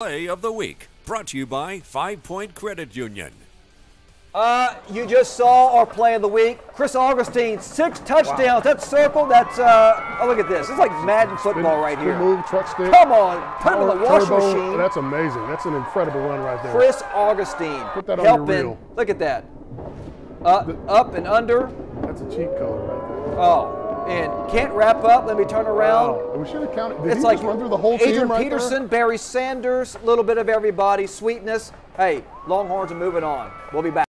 Play of the Week, brought to you by 5 Point Credit Union. You just saw our Play of the Week. Chris Augustine, 6 touchdowns. Wow. That circle, that's, oh, look at this. It's like Madden football right here. Move, truck stick. Come on, put him in the washing machine. That's amazing. That's an incredible run right there. Chris Augustine. Put that on your reel. Look at that. Up and under. That's a cheat code right there. Oh. And can't wrap up. Let me turn around. Wow. We should have counted. Did he like just run through the whole team right there? Adrian Peterson, Barry Sanders, a little bit of everybody. Sweetness. Hey, Longhorns are moving on. We'll be back.